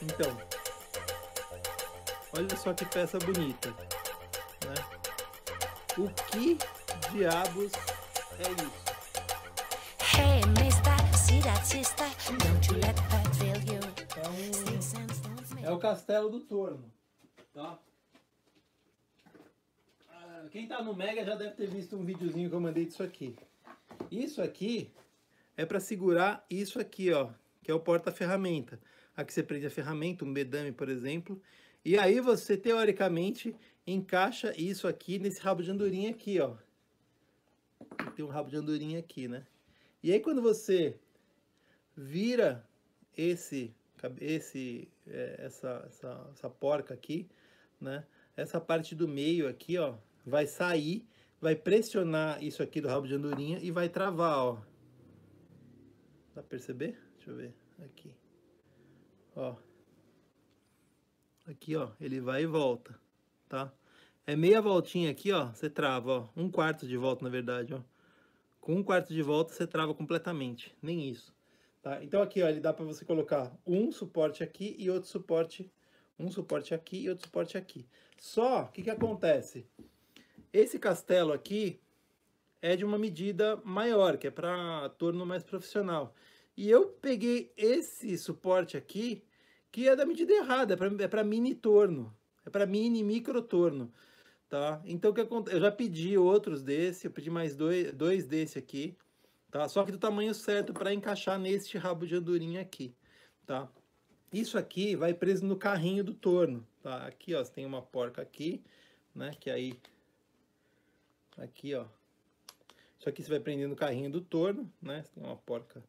Então, olha só que peça bonita, né? O que diabos é isso? Hey, mister, see that sister, don't you let that fail you. É o Castelo do Torno, tá? Quem tá no Mega já deve ter visto um videozinho que eu mandei disso aqui. Isso aqui é para segurar isso aqui, ó, que é o porta-ferramenta. Aqui você prende a ferramenta, um bedame, por exemplo. E aí você, teoricamente, encaixa isso aqui nesse rabo de andorinha aqui, ó. Tem um rabo de andorinha aqui, né? E aí quando você vira essa porca aqui, né? Essa parte do meio aqui, ó, vai sair, vai pressionar isso aqui do rabo de andorinha e vai travar, ó. Dá pra perceber? Deixa eu ver aqui. Ó. Aqui, ó, ele vai e volta, tá? É meia voltinha aqui, ó, você trava, ó. Um quarto de volta, na verdade, ó. Com um quarto de volta você trava completamente, nem isso, tá? Então aqui, ó, ele dá pra você colocar um suporte aqui e outro suporte, um suporte aqui e outro suporte aqui. Só, o que que acontece? Esse castelo aqui é de uma medida maior, que é para torno mais profissional. E eu peguei esse suporte aqui, que é da medida errada, é para mini torno, é para mini micro torno, tá? Então, o que acontece? Eu já pedi outros desse, eu pedi mais dois desse aqui, tá? Só que do tamanho certo para encaixar neste rabo de andorinha aqui, tá? Isso aqui vai preso no carrinho do torno, tá? Aqui, ó, você tem uma porca aqui, né? Que aí, aqui, ó. Isso aqui você vai prendendo no carrinho do torno, né? Você tem uma porca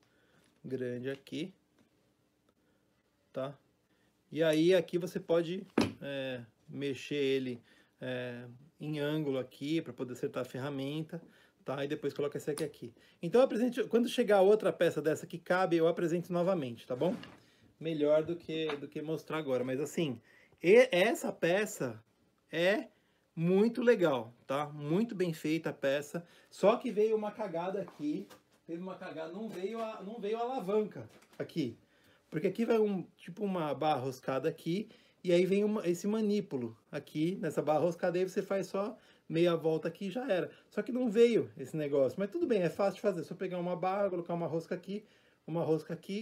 grande aqui, tá? E aí aqui você pode mexer ele em ângulo aqui para poder acertar a ferramenta, tá? E depois coloca esse aqui. Então eu apresento, quando chegar outra peça dessa que cabe, eu apresento novamente, tá bom? Melhor do que mostrar agora, mas assim, essa peça é muito legal, tá? Muito bem feita a peça, só que veio uma cagada aqui, teve uma cagada, não veio a alavanca aqui, porque aqui vai tipo uma barra roscada aqui, e aí vem esse manípulo aqui, nessa barra roscada, aí você faz só meia volta aqui e já era, só que não veio esse negócio, mas tudo bem, é fácil de fazer, só pegar uma barra, colocar uma rosca aqui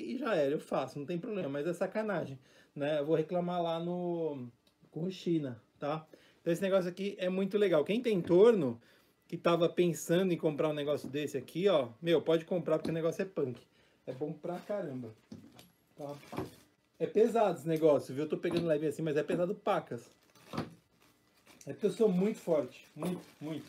e já era, eu faço, não tem problema, mas é sacanagem, né? Eu vou reclamar lá no China, tá? Então esse negócio aqui é muito legal. Quem tem torno, que tava pensando em comprar um negócio desse aqui, ó, meu, pode comprar porque o negócio é punk. É bom pra caramba, tá? É pesado esse negócio, viu? Eu tô pegando leve assim, mas é pesado pacas. É porque eu sou muito forte, muito, muito.